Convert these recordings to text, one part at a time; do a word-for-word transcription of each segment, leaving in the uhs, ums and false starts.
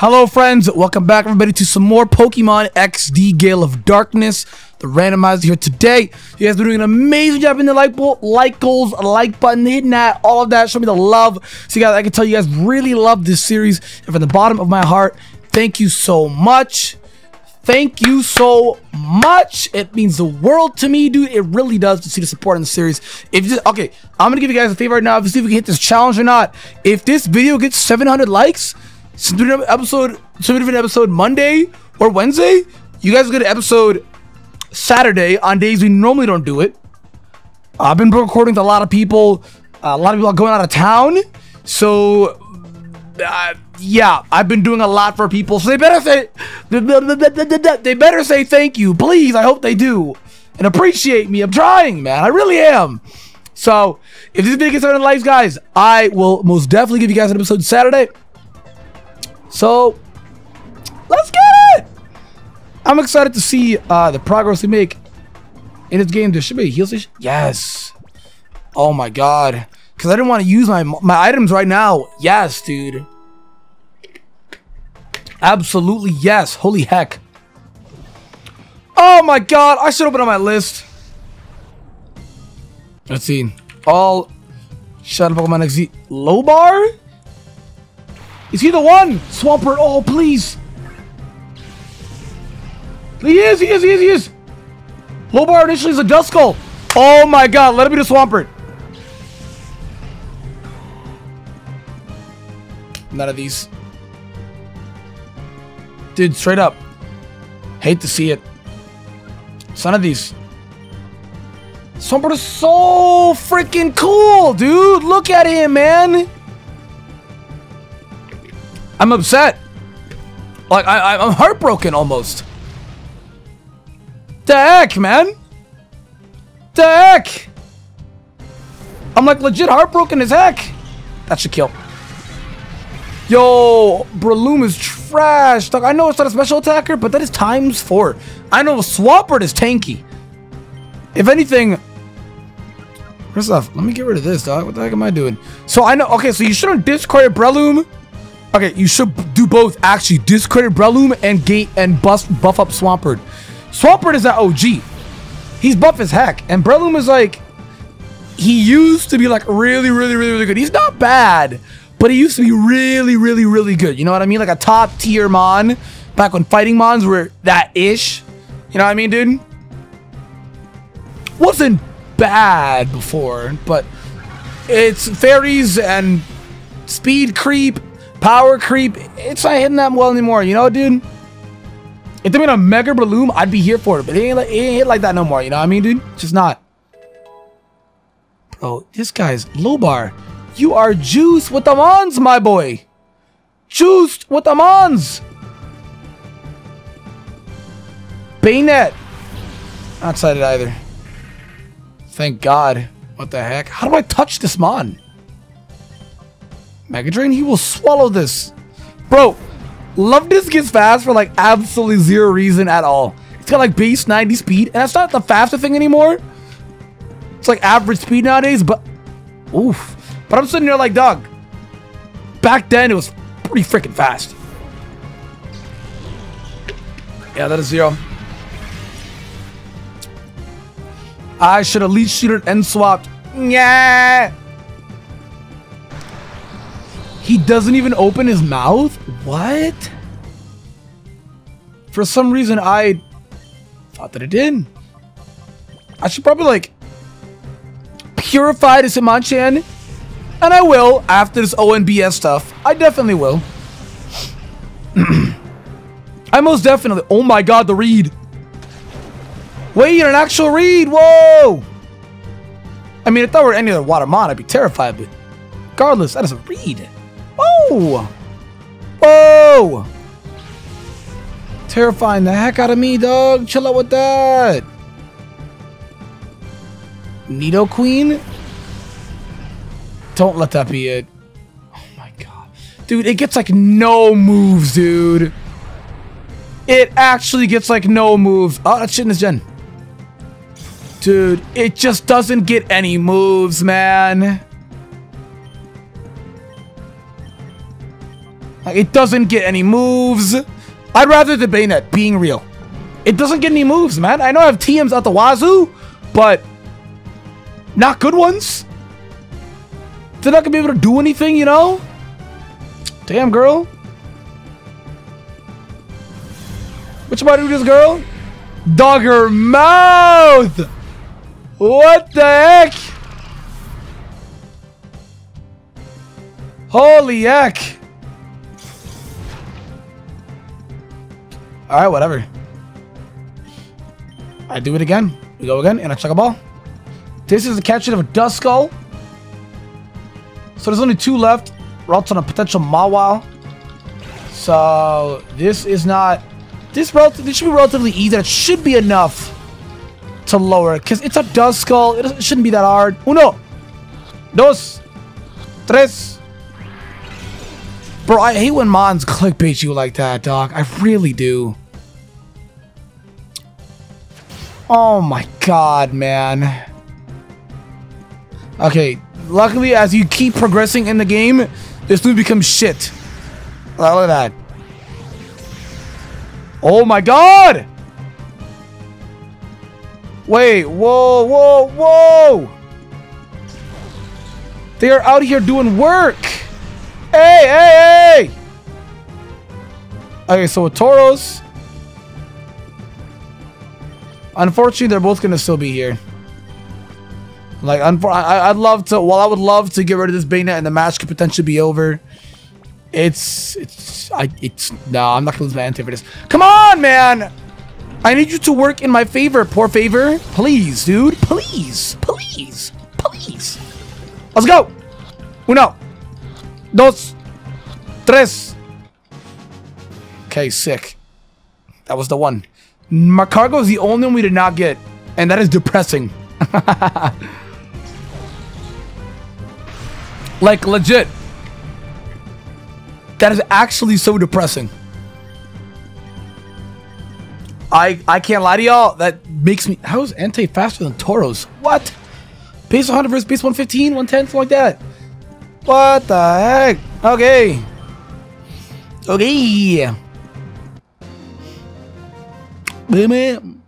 Hello friends, welcome back everybody to some more Pokemon X D Gale of Darkness, the randomizer here today. You guys are doing an amazing job in the like bowl, like goals, like button, hitting that, all of that, show me the love. So you guys, I can tell you guys really love this series, and from the bottom of my heart, thank you so much. Thank you so much. It means the world to me, dude. It really does to see the support in the series. If you just, okay, I'm gonna give you guys a favor right now. Let's see if we can hit this challenge or not. If this video gets seven hundred likes, submit an episode, submit an episode Monday or Wednesday. You guys get an episode Saturday on days we normally don't do it. I've been recording with a lot of people. Uh, a lot of people are going out of town, so. Uh, yeah, I've been doing a lot for people, so they better say they better say thank you, please. I hope they do and appreciate me. I'm trying, man. I really am. So if this video gets seven hundred likes, guys, I will most definitely give you guys an episode Saturday. So let's get it. I'm excited to see uh, the progress we make in this game. There should be a heal station. Yes. Oh my god. Because I didn't want to use my my items right now. Yes, dude. Absolutely yes. Holy heck. Oh my god. I should open up my list. Let's see. All Shadow Pokemon X D. Lobar? Is he the one? Swampert. Oh, please. He is. He is. He is. He is. Lobar initially is a Duskull. Oh my god. Let it be the Swampert. None of these, dude. Straight up, hate to see it. None of these. Swampert is so freaking cool, dude. Look at him, man. I'm upset. Like I, I I'm heartbroken almost. The heck, man. The heck. I'm like legit heartbroken as heck. That should kill. Yo, Breloom is trash. I know it's not a special attacker, but that is times four. I know Swampert is tanky. If anything, first off, let me get rid of this, dog. What the heck am I doing? So I know, okay, so you shouldn't discredit Breloom. Okay, you should do both, actually. Discredit Breloom and gate and bust, buff up Swampert. Swampert is that O G. He's buff as heck. And Breloom is like, he used to be like really, really, really, really good. He's not bad. But he used to be really, really, really good. You know what I mean? Like a top tier Mon. Back when fighting Mons were that-ish. You know what I mean, dude? Wasn't bad before. But it's fairies and speed creep, power creep. It's not hitting that well anymore. You know, dude? If they made a Mega Breloom, I'd be here for it. But it ain't, like, it ain't hit like that no more. You know what I mean, dude? Just not. Bro, this guy's Lobar. You are juiced with the Mons, my boy. Juiced with the Mons. Bayonet. Not sighted either. Thank God. What the heck? How do I touch this Mon? Mega Drain? He will swallow this. Bro, love this gets fast for like absolutely zero reason at all. It's got like base ninety speed, and that's not the faster thing anymore. It's like average speed nowadays, but... Oof. But I'm sitting there like, dog, back then it was pretty freaking fast. Yeah, that is zero. I should have leech shooter and swapped. Yeah. He doesn't even open his mouth? What? For some reason, I thought that it did. I should probably, like, purify this Hitmonchan. And I will, after this O N B S stuff. I definitely will. I most definitely... Oh my god, the read. Wait, an actual read. Whoa! I mean, if that were any other Watermon, I'd be terrified, but... Regardless, that is a read. Oh! Whoa! Terrifying the heck out of me, dog. Chill out with that. Nidoqueen? Don't let that be it. Oh my god. Dude, it gets like no moves, dude. It actually gets like no moves. Oh, that's shit in this gen. Dude, it just doesn't get any moves, man. Like, it doesn't get any moves. I'd rather debate that, being real. It doesn't get any moves, man. I know I have T Ms out the wazoo, but not good ones. They're not going to be able to do anything, you know? Damn, girl. What you about to do to this girl? Dog her mouth! What the heck? Holy heck. Alright, whatever. I do it again. We go again, and I check a ball. This is the catch of a Duskull. So there's only two left. Ralts on a potential Mawile. So this is not... This, this should be relatively easy. That should be enough to lower it. Because it's a Duskull. It, it shouldn't be that hard. Uno. Dos. Tres. Bro, I hate when Mons clickbait you like that, dog. I really do. Oh my god, man. Okay. Luckily, as you keep progressing in the game, this dude becomes shit. Look at that. Oh my god! Wait, whoa, whoa, whoa! They are out here doing work! Hey, hey, hey! Okay, so with Tauros... Unfortunately, they're both gonna still be here. Like, I, I'd love to... Well, I would love to get rid of this Bayonet and the match could potentially be over. It's... It's... I... It's... No, I'm not gonna lose my Entei for this. Come on, man! I need you to work in my favor, poor favor. Please, dude. Please. Please. Please. Let's go! Uno. Dos. Tres. Okay, sick. That was the one. Macargo is the only one we did not get. And that is depressing. Like, legit. That is actually so depressing. I I can't lie to y'all. That makes me... How is Entei faster than Tauros? What? Base one hundred versus base one fifteen, one ten, something like that. What the heck? Okay. Okay. Man.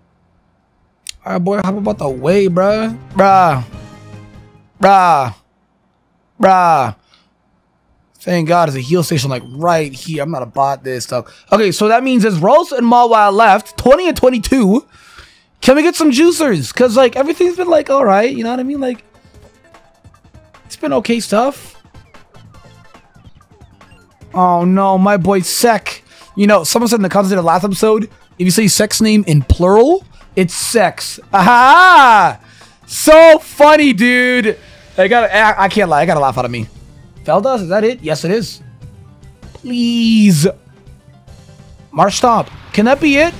Alright, boy. How about the way, bruh? Bruh. Bruh. Bruh. Thank God there's a heal station like right here. I'm not about this stuff. Okay, so that means there's Ralts and Mawile left. twenty and twenty-two. Can we get some juicers? Because, like, everything's been, like, alright. You know what I mean? Like, it's been okay stuff. Oh, no. My boy, Sec. You know, someone said in the comments in the last episode, if you say Sec's name in plural, it's Sex. Aha! So funny, dude. I gotta, I, I can't lie. I gotta laugh out of me. Feldas, is that it? Yes, it is. Please. Marshtomp. Can that be it?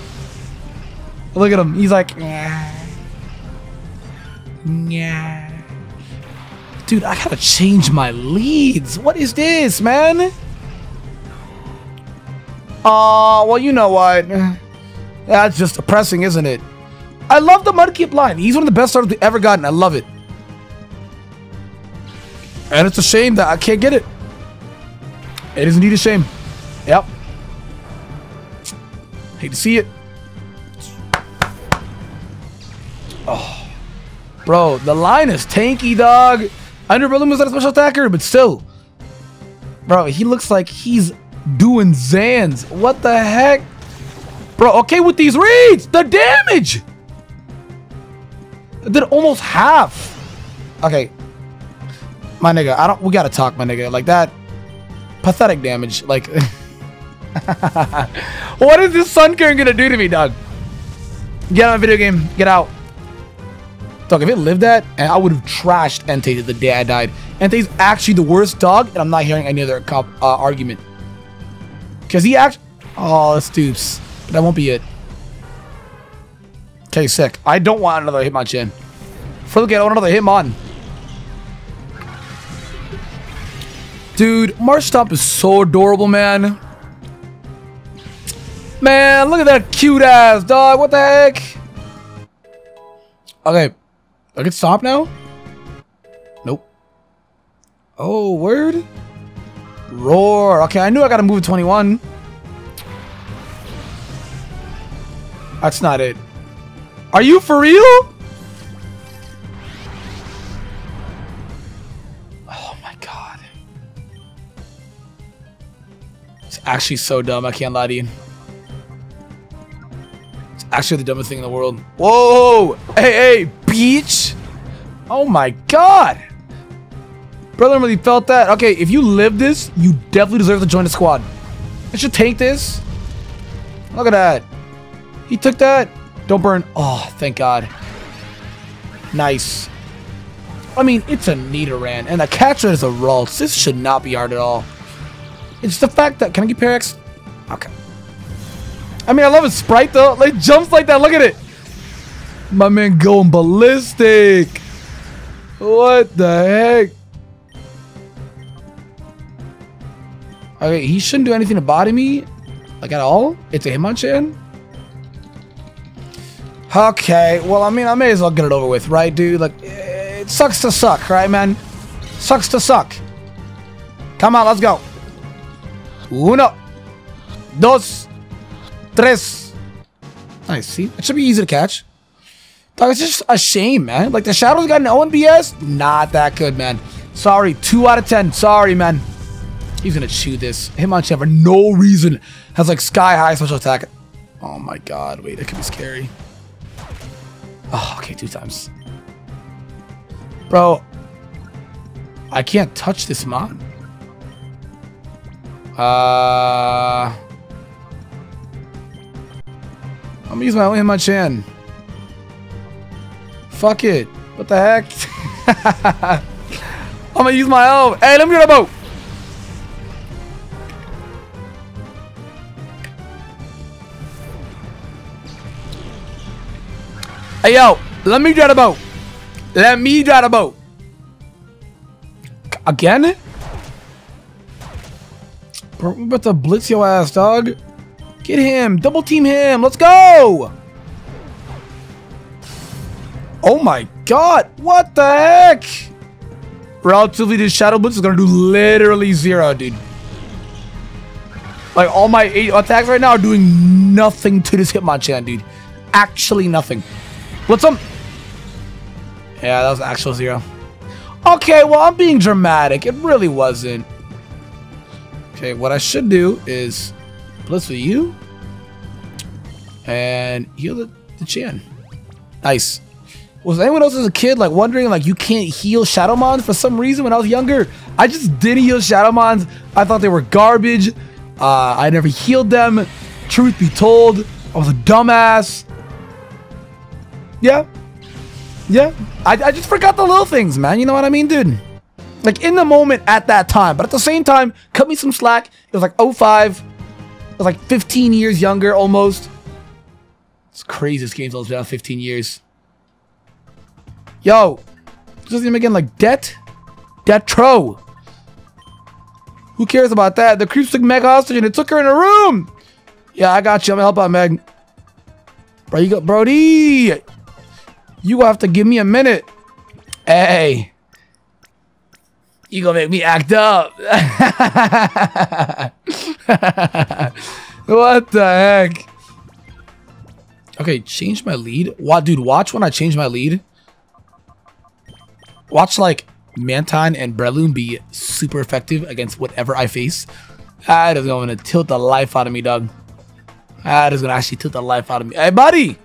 Look at him. He's like, yeah. Yeah. Dude, I gotta change my leads. What is this, man? Aw, uh, well, you know what? That's just depressing, isn't it? I love the Mudkip line. He's one of the best starters we've ever gotten. I love it. And it's a shame that I can't get it. It is indeed a shame. Yep. Hate to see it. Oh. Bro, the line is tanky, dog. I know Breloom is not a special attacker, but still. Bro, he looks like he's doing Zans. What the heck? Bro, okay with these reads. The damage. It did almost half. Okay. My nigga, I don't. We gotta talk, my nigga. Like that, pathetic damage. Like, what is this sun current gonna do to me, dog? Get out of my video game. Get out. Dog, if it lived that, and I would have trashed Entei the day I died. Entei's actually the worst dog, and I'm not hearing any other cop uh, argument. Cause he actually. Oh, that's stoops. That won't be it. Okay, sick. I don't want another Hitmonchan. For the get, I want another Hitmon. Dude, Marshtomp is so adorable, man. Man, look at that cute ass, dog. What the heck? Okay. I can stop now? Nope. Oh, word? Roar. Okay, I knew I got to move twenty-one. That's not it. Are you for real? Oh my god. It's actually so dumb. I can't lie to you. It's actually the dumbest thing in the world. Whoa! Hey, hey, beach! Oh my god! Breloom really felt that. Okay, if you live this, you definitely deserve to join the squad. I should take this. Look at that. He took that. Don't burn. Oh, thank God. Nice. I mean, it's a Nidoran. And the catcher is a Ralts. This should not be hard at all. It's the fact that... Can I get Parax? Okay. I mean, I love his sprite, though. Like, jumps like that. Look at it. My man going ballistic. What the heck? Okay, he shouldn't do anything to body me. Like, at all. It's a Hitmonchan. Okay, well, I mean, I may as well get it over with, right, dude? Like, it sucks to suck, right, man? Sucks to suck. Come on, let's go. Uno. Dos. Tres. Nice, see? It should be easy to catch. Dog, it's just a shame, man. Like, the Shadows got an O N B S? Not that good, man. Sorry, two out of ten. Sorry, man. He's gonna chew this. Hitmonchan, for no reason, has, like, sky-high special attack. Oh, my God. Wait, that could be scary. Oh, okay, two times. Bro, I can't touch this mod. Uh, I'm gonna use my only Hitmonchan. Fuck it. What the heck? I'm gonna use my own. Hey, let me get a boat. Hey, yo, let me drive a boat. Let me drive a boat. Again? Bro, we're about to blitz your ass, dog. Get him. Double team him. Let's go. Oh, my God. What the heck? Relatively, this Shadow Blitz is going to do literally zero, dude. Like, all my eight attacks right now are doing nothing to this Hitmonchan, dude. Actually nothing. Blitz him. Yeah, that was an actual zero. Okay, well, I'm being dramatic. It really wasn't. Okay, what I should do is blitz with you. And heal the, the Chan. Nice. Was anyone else as a kid, like, wondering, like, you can't heal Shadowmons for some reason when I was younger? I just didn't heal Shadowmons. I thought they were garbage. Uh, I never healed them. Truth be told, I was a dumbass. Yeah. Yeah. I, I just forgot the little things, man. You know what I mean, dude? Like, in the moment at that time. But at the same time, cut me some slack. It was like oh five. I was like fifteen years younger, almost. It's crazy this game's almost been out fifteen years. Yo. Just name again, like, debt? Detro. Who cares about that? The creeps took Meg hostage and it took her in a room. Yeah, I got you. I'm gonna help out Meg. Bro, you go, Brody. You have to give me a minute. Hey. You gonna make me act up. What the heck? Okay, change my lead. Wow, dude, watch when I change my lead. Watch, like, Mantine and Breloom be super effective against whatever I face. That is going to tilt the life out of me, dog. That is going to actually tilt the life out of me. Hey, buddy.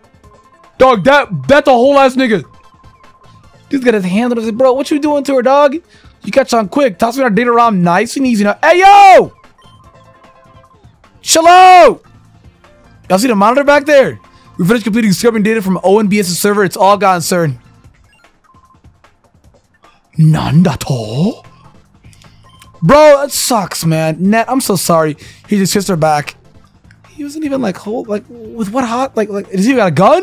Dog, that that's a whole ass nigga. Dude's got his hand on his bro. What you doing to her, dog? You catch on quick. Toss me our data ROM nice and easy now. Hey yo! Shallow! Y'all see the monitor back there? We finished completing scrubbing data from O N B S's server. It's all gone, sir. Nandato? Bro, that sucks, man. Net, I'm so sorry. He just kissed her back. He wasn't even like whole like with what hot like like is he got a gun?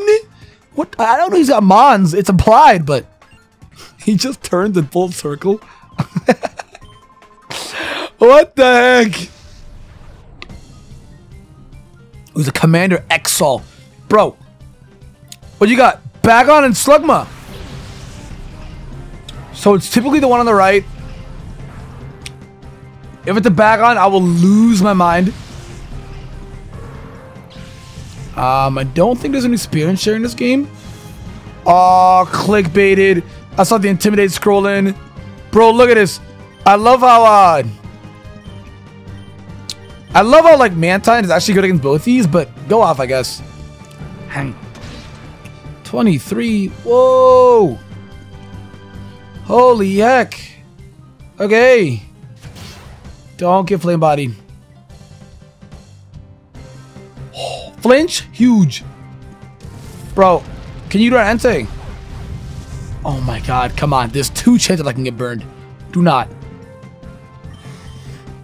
What? I don't know, he's got mons. It's implied, but he just turned in full circle. What the heck? It was a Commander Exol. Bro. What you got? Bagon and Slugma. So it's typically the one on the right. If it's a Bagon, I will lose my mind. Um, I don't think there's any experience share in this game. Aw, oh, clickbaited. I saw the Intimidate scrolling. Bro, look at this. I love how, uh... I love how, like, Mantine is actually good against both these, but go off, I guess. Hang. twenty-three. Whoa! Holy heck. Okay. Don't get flame bodied. Flinch? Huge. Bro, can you do an Entei? Oh my god, come on. There's two chances I can get burned. Do not.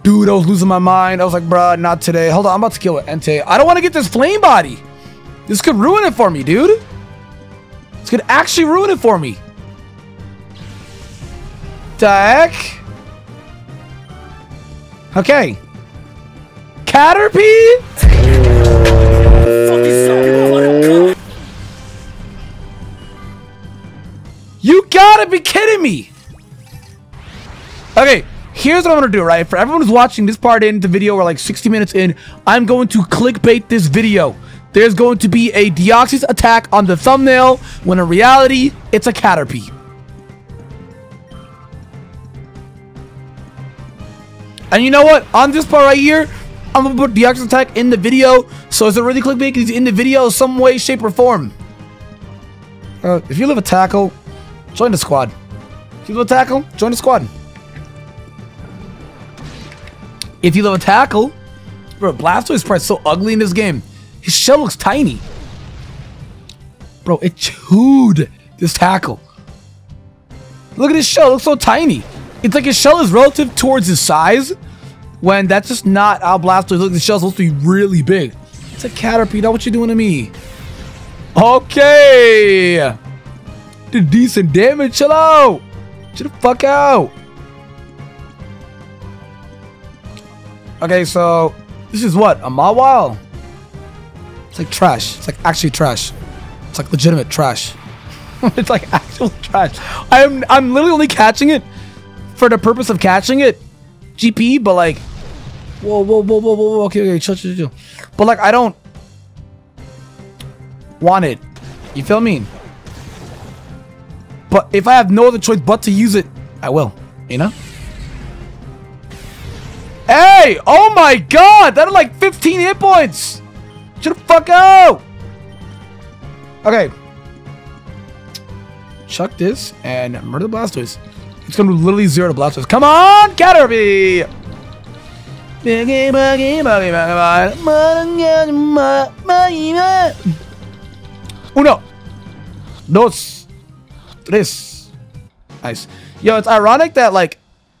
Dude, I was losing my mind. I was like, bruh, not today. Hold on, I'm about to kill an Entei. I don't want to get this flame body. This could ruin it for me, dude. This could actually ruin it for me. The heck? Okay. Caterpie? You gotta be kidding me. Okay, here's what I'm gonna do, right? For everyone who's watching this part in the video, we're like sixty minutes in. I'm going to clickbait this video. There's going to be a Deoxys attack on the thumbnail, when in reality, it's a Caterpie. And you know what? On this part right here, I'm gonna put Deoxys attack in the video. So is it really clickbait? He's in the video some way, shape, or form. Uh, if you live a tackle, join the squad. If you live a tackle, join the squad. If you live a tackle, bro, Blastoise is probably so ugly in this game. His shell looks tiny. Bro, it chewed this tackle. Look at his shell, it looks so tiny. It's like his shell is relative towards his size, when that's just not how Blastoise looks. The shell's supposed to be really big. It's a Caterpie, that's what you're doing to me. Okay. Did decent damage, chill out. Chill the fuck out. Okay, so this is what? A Mawile. It's like trash. It's like actually trash. It's like legitimate trash. It's like actual trash. I'm, I'm literally only catching it for the purpose of catching it. G P, but like, whoa, whoa, whoa, whoa, whoa, okay, okay, chill, chill, chill. But like, I don't want it. You feel me? But if I have no other choice but to use it, I will. You know? Hey! Oh my god! That are like fifteen hit points! Shut the fuck out! Okay. Chuck this and murder the Blastoise. It's gonna literally zero to Blastoise. Come on, Caterpie! Boogie, boogie, boogie, boogie, boogie. Uno, dos, tres. Nice. Yo, it's ironic that like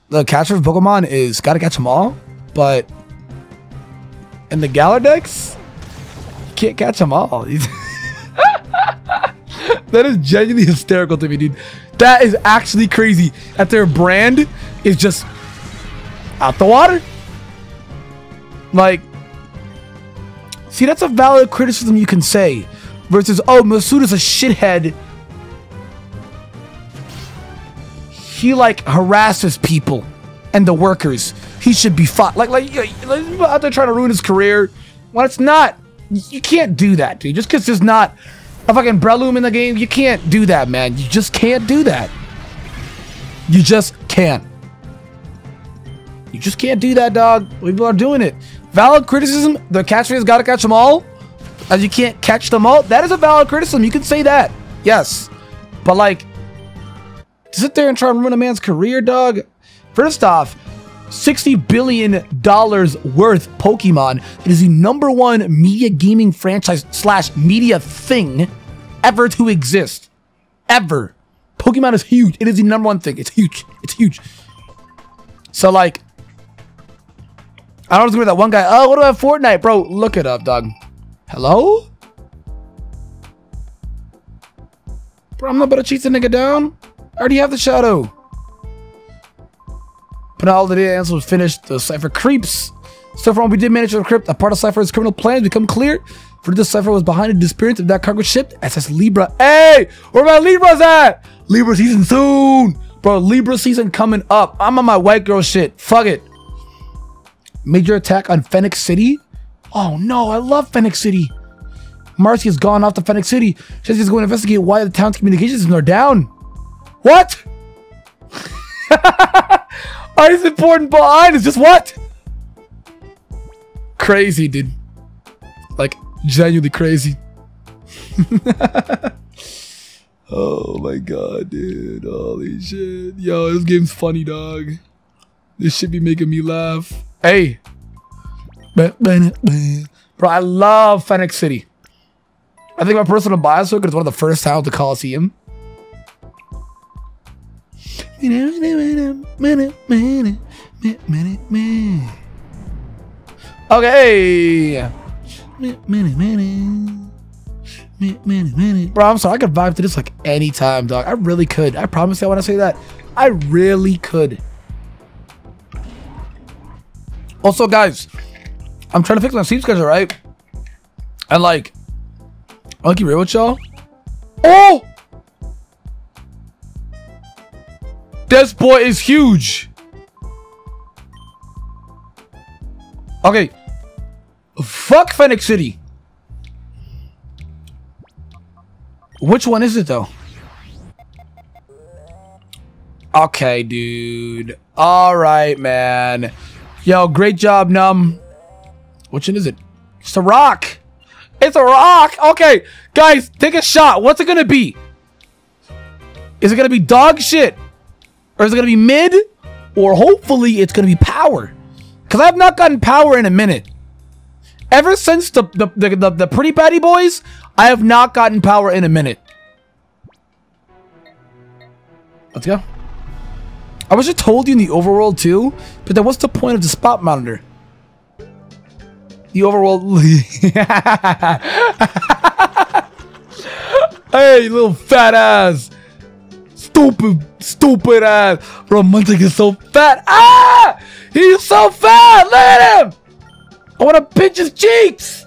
the catcher of Pokemon is gotta catch them all, but in the Galar decks, you can't catch them all. That is genuinely hysterical to me, dude. That is actually crazy that their brand is just out the water. Like, see, that's a valid criticism you can say. Versus, oh, Masuda's a shithead. He, like, harasses people and the workers. He should be fought. Like, like, people out there trying to ruin his career. Well, it's not. You can't do that, dude. Just because there's not a fucking Breloom in the game, you can't do that, man. You just can't do that. You just can't. You just can't do that, dog. People are doing it. Valid criticism. The catchphrase gotta catch them all. As you can't catch them all. That is a valid criticism. You can say that. Yes. But like, to sit there and try and ruin a man's career, dog. First off, sixty billion dollars worth Pokemon. It is the number one media gaming franchise slash media thing ever to exist. Ever. Pokemon is huge. It is the number one thing. It's huge. It's huge. So like, I don't agree with that one guy. Oh, what about Fortnite? Bro, look it up, dog. Hello? Bro, I'm not about to cheat the nigga down. I already have the shadow. But all the data answer was finished. The cipher creeps. So far, we did manage to encrypt a part of Cypher's criminal plans become clear. For this, Cypher was behind the disappearance of that cargo ship. S S Libra. Hey! Where my Libra's at? Libra season soon! Bro, Libra season coming up. I'm on my white girl shit. Fuck it. Major attack on Phenac City. Oh no, I love Phenac City. Marcy has gone off to Phenac City. She's just going to investigate why the town's communications are down. What? Art is important, but I is just what? Crazy, dude. Like, genuinely crazy. Oh my god, dude. Holy shit. Yo, this game's funny, dog. This shit be making me laugh. Hey. Bro, I love Phenac City. I think my personal bias because it's one of the first towns to Coliseum. Okay. Bro, I'm sorry. I could vibe to this like any time, dog. I really could. I promise you when I say that. I really could. Also, guys, I'm trying to fix my sleep schedule, right? And like, I'll keep real with y'all. Oh! This boy is huge. Okay. Fuck Phenac City. Which one is it though? Okay, dude. Alright, man. Yo, great job, Num. Which one is it? It's a rock. It's a rock. Okay, guys, take a shot. What's it gonna be? Is it gonna be dog shit? Or is it gonna be mid? Or hopefully it's gonna be power. Cause I've not gotten power in a minute. Ever since the the, the, the the pretty patty boys, I have not gotten power in a minute. Let's go. I wish I told you in the overworld too, but then what's the point of the spot monitor? The overworld. Hey, you little fat ass. Stupid, stupid ass. Bro, Mantine is so fat. Ah! He's so fat! Look at him! I want to pinch his cheeks!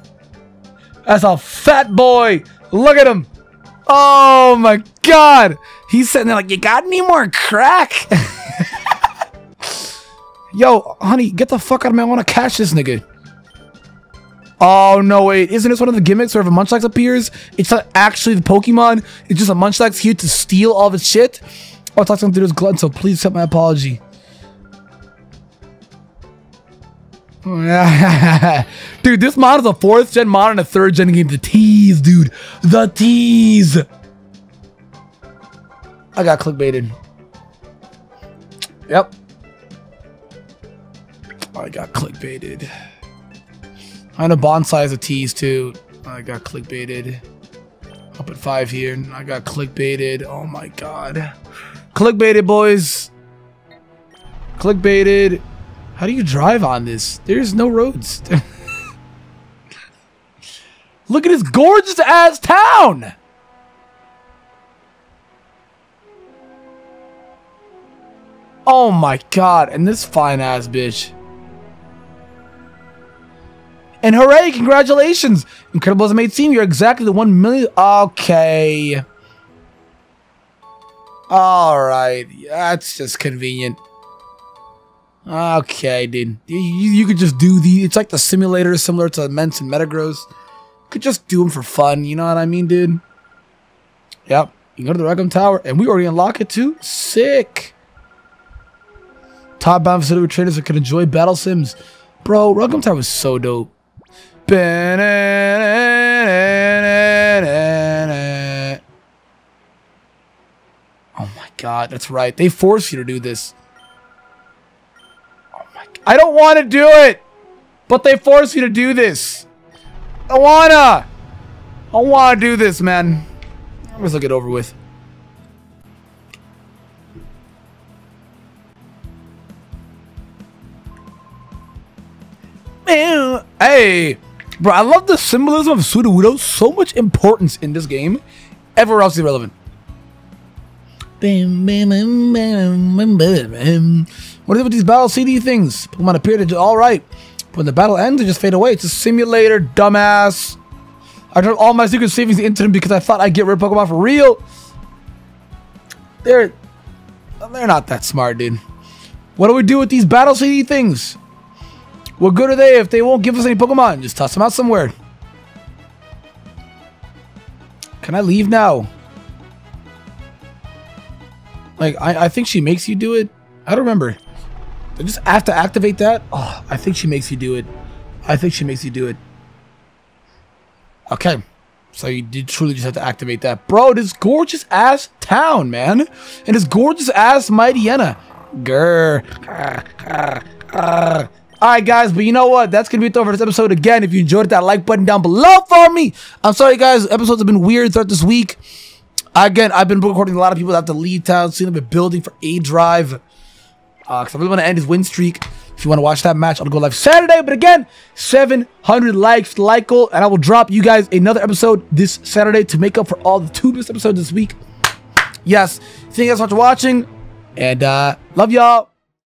That's a fat boy! Look at him! Oh my god! He's sitting there like, you got any more crack? Yo, honey, get the fuck out of me. I want to catch this nigga. Oh no, wait. Isn't this one of the gimmicks where if a Munchlax appears, it's not actually the Pokemon. It's just a Munchlax here to steal all of his shit? I'll talk to him through this glutton, so please accept my apology. Dude, this mod is a fourth gen mod and a third gen game. The tease, dude. The tease. I got clickbaited. Yep. I got clickbaited. I know Bonsai is a tease too. I got clickbaited. Up at five here. I got clickbaited. Oh my god. Clickbaited, boys. Clickbaited. How do you drive on this? There's no roads. Look at this gorgeous ass town. Oh my god, and this fine ass bitch. And hooray, congratulations. Incredible as it may seem, you're exactly the one million. Okay. Alright, that's just convenient. Okay, dude. You, you could just do the... It's like the simulator similar to Ments and Metagross. You could just do them for fun. You know what I mean, dude? Yep. You can go to the Ruggum Tower. And we already unlock it, too. Sick. Top bound facility with trainers that could enjoy battle sims. Bro, Ruggum Tower was so dope. Oh, my God. That's right. They force you to do this. I don't want to do it, but they force you to do this. I wanna. I wanna do this, man. Let's look it over with. Hey, bro, I love the symbolism of Sudowoodo. So much importance in this game. Everywhere else is irrelevant. Bam, bam, bam, bam, bam, bam. What is it with these battle C D things? Pokemon appear to do alright. When the battle ends, they just fade away. It's a simulator, dumbass. I turned all my secret savings into them because I thought I'd get rid of Pokemon for real. They're... They're not that smart, dude. What do we do with these battle C D things? What good are they if they won't give us any Pokemon? Just toss them out somewhere. Can I leave now? Like, I, I think she makes you do it. I don't remember. I just have to activate that. Oh, I think she makes you do it. I think she makes you do it. Okay. So you did truly just have to activate that. Bro, this gorgeous ass town, man. And this gorgeous ass Mightyena. Grr. Grr, grr, grr. Alright guys, but you know what? That's going to be it over this episode. Again, if you enjoyed it, that like button down below for me. I'm sorry guys, episodes have been weird throughout this week. Again, I've been recording a lot of people that have to leave town. Soon I've been building for A Drive. Uh, Because I really want to end his win streak. If you want to watch that match, I'll go live Saturday. But again, seven hundred likes, like goal. And I will drop you guys another episode this Saturday to make up for all the two missed episodes this week. Yes, thank you guys so much for watching. And uh, love y'all.